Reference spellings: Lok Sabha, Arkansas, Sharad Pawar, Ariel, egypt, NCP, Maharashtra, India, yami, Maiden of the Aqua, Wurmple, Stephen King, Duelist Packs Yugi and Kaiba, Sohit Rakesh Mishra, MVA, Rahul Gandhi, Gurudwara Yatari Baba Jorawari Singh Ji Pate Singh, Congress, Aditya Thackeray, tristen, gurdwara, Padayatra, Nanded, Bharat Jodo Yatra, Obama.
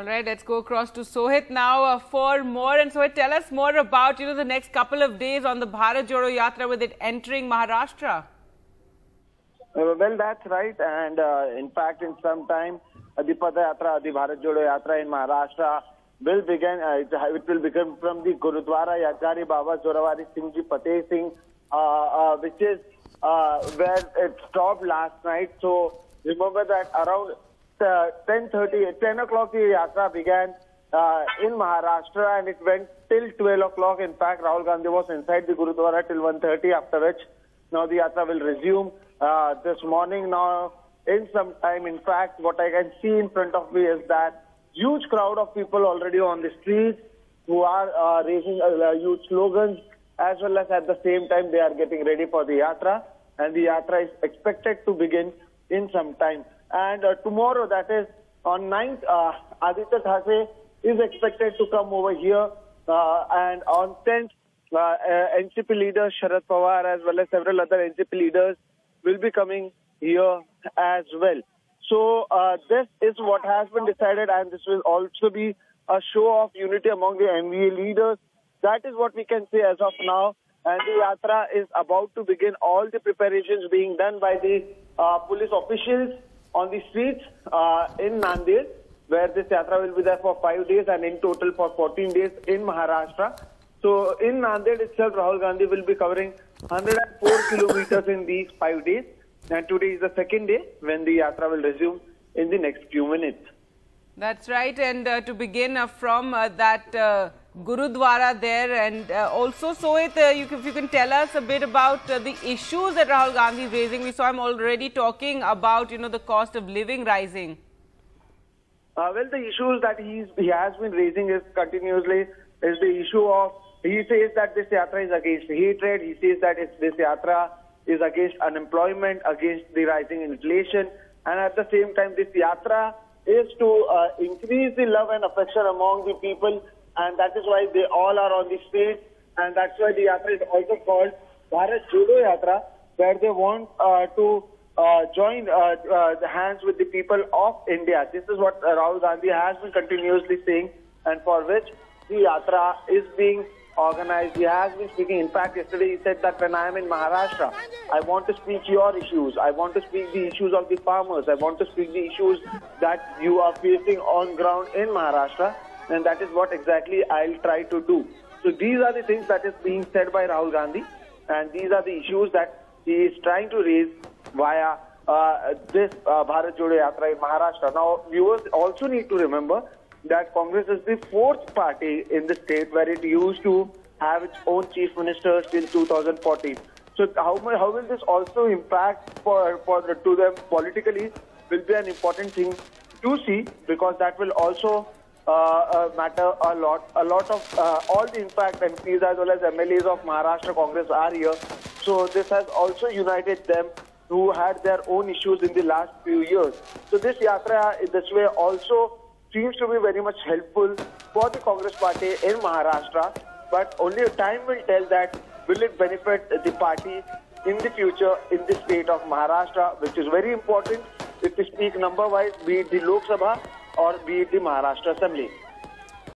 All right, let's go across to Sohit now for more. And Sohit, tell us more about, the next couple of days on the Bharat Jodo Yatra with it entering Maharashtra. Well, that's right. And in fact, in some time, the Padayatra, the Bharat Jodo Yatra in Maharashtra will begin. It will begin from the Gurudwara Yatari Baba Jorawari Singh Ji Pate Singh, which is where it stopped last night. So remember that around 10 o'clock the Yatra began in Maharashtra, and it went till 12 o'clock. In fact, Rahul Gandhi was inside the Gurudwara till 1:30, after which now the Yatra will resume this morning. Now, in some time, in fact, what I can see in front of me is that huge crowd of people already on the streets who are raising huge slogans, as well as at the same time they are getting ready for the Yatra, and the Yatra is expected to begin in some time. And tomorrow, that is on 9th, Aditya Thackeray is expected to come over here. And on 10th, NCP leader Sharad Pawar, as well as several other NCP leaders, will be coming here as well. So this is what has been decided, and this will also be a show of unity among the MVA leaders. That is what we can say as of now. And the Yatra is about to begin. All the preparations being done by the police officials on the streets in Nanded, where this Yatra will be there for 5 days and in total for 14 days in Maharashtra. So in Nanded itself, Rahul Gandhi will be covering 104 kilometers in these 5 days. And today is the second day when the Yatra will resume in the next few minutes. That's right. And to begin from that Gurudwara there, and also Sohit, if you can tell us a bit about the issues that Rahul Gandhi is raising. We saw him already talking about, the cost of living rising. Well, the issues that he has been raising continuously is the issue of, he says that this Yatra is against hatred. He says that this Yatra is against unemployment, against the rising inflation, and at the same time this Yatra is to increase the love and affection among the people, and that is why they all are on the streets, and that's why the Yatra is also called Bharat Jodo Yatra, where they want to join the hands with the people of India. This is what Rahul Gandhi has been continuously saying, and for which the Yatra is being organized. He has been speaking. In fact, yesterday he said that when I am in Maharashtra, I want to speak your issues. I want to speak the issues of the farmers. I want to speak the issues that you are facing on ground in Maharashtra. And that is what exactly I'll try to do. So these are the things that is being said by Rahul Gandhi. And these are the issues that he is trying to raise via this Bharat Jodo Yatra in Maharashtra. Now, viewers also need to remember that Congress is the fourth party in the state, where it used to have its own chief ministers till 2014. So how will this also impact to them politically will be an important thing to see, because that will also matter a lot. A lot of all the impact MPs as well as MLAs of Maharashtra Congress are here. So this has also united them who had their own issues in the last few years. So this Yatra in this way also seems to be very much helpful for the Congress party in Maharashtra, but only time will tell that will it benefit the party in the future in the state of Maharashtra, which is very important if we speak number-wise, be it the Lok Sabha or be it the Maharashtra Assembly.